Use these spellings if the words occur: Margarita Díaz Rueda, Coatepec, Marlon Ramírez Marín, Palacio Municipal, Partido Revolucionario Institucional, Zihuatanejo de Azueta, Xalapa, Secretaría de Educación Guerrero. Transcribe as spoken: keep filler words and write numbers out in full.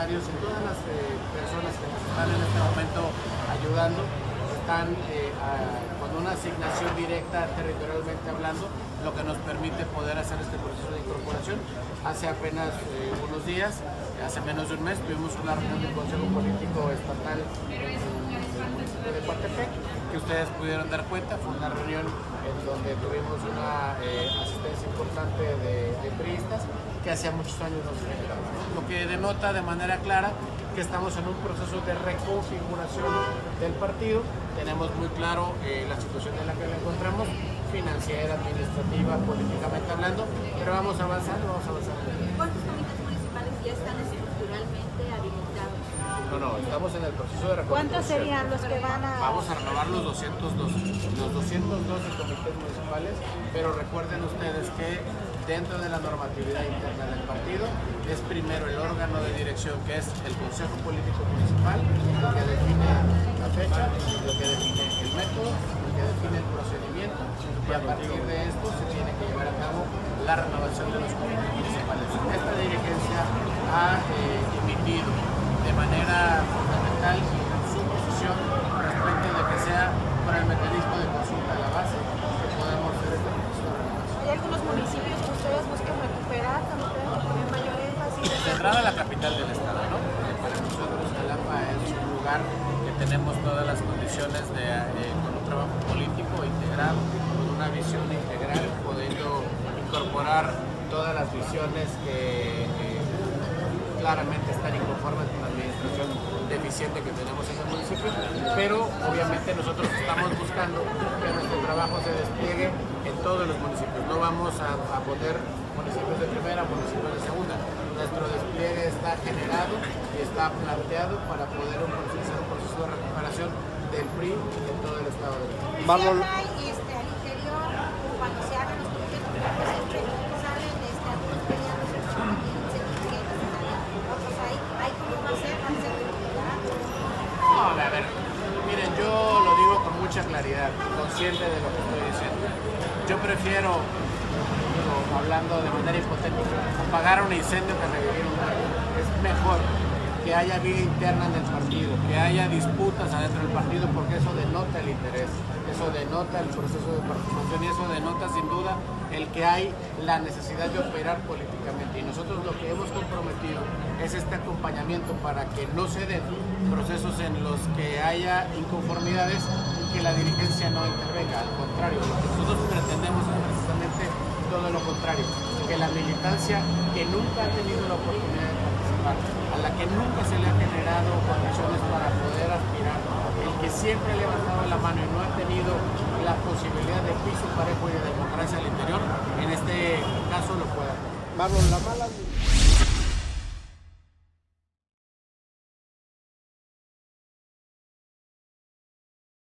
voluntarios y todas las eh, personas que nos están en este momento ayudando están eh, a, con una asignación directa territorialmente hablando, lo que nos permite poder hacer este proceso de incorporación. Hace apenas eh, unos días, hace menos de un mes, tuvimos una reunión del Consejo Político Estatal de Coatepec, que ustedes pudieron dar cuenta, fue una reunión en donde tuvimos una eh, asistencia importante de, de priistas que hacía muchos años nos generaban, ¿no? Lo que denota de manera clara que estamos en un proceso de reconfiguración del partido. Tenemos muy claro eh, la situación en la que nos encontramos, financiera, administrativa, políticamente hablando, pero vamos avanzando, vamos avanzando. ¿Cuántos comités municipales ya están estructuralmente habilitados? No, no, estamos en el proceso de reconfiguración. ¿Cuántos serían los que van a...? Vamos a renovar los doscientos doce, los doscientos doce comités municipales, pero recuerden ustedes que dentro de la normatividad interna del partido es primero el órgano de dirección, que es el Consejo Político Municipal, lo que define la fecha, lo que define el método, lo que define el procedimiento, y a partir de esto se tiene que llevar a cabo la renovación de los comités municipales. Esta dirigencia ha eh, emitido de manera fundamental su posición respecto de que sea para el mecanismo de consulta a la base que podamos hacer este proceso de renovación. ¿Hay algunos municipios que ustedes buscan recuperar, que ustedes ponen mayor énfasis? Centrada la capital del estado, ¿no? Eh, para nosotros Xalapa es un lugar que tenemos todas las condiciones de, eh, con un trabajo político integrado, con una visión integral, podiendo incorporar todas las visiones que eh, claramente están inconformes con la administración deficiente que tenemos en el municipio, pero obviamente nosotros estamos buscando que nuestro trabajo se despliegue en todos los municipios. No vamos a, a poner municipios de primera, municipios de segunda. Nuestro despliegue está generado y está planteado para poder ofrecer un proceso de recuperación del P R I en todo el estado de México. Mucha claridad, consciente de lo que estoy diciendo. Yo prefiero, hablando de manera hipotética, apagar un incendio que revivir un fuego. Es mejor que haya vida interna en el partido, que haya disputas adentro del partido, porque eso denota el interés, eso denota el proceso de participación y eso denota sin duda el que hay la necesidad de operar políticamente. Y nosotros lo que hemos comprometido es este acompañamiento para que no se den procesos en los que haya inconformidades, que la dirigencia no intervenga, al contrario, lo que nosotros pretendemos es precisamente todo lo contrario, que la militancia que nunca ha tenido la oportunidad de participar, a la que nunca se le ha generado condiciones para poder aspirar, el que siempre ha levantado la mano y no ha tenido la posibilidad de piso parejo y de democracia al interior, en este caso lo puede hacer. Marlon, la mala...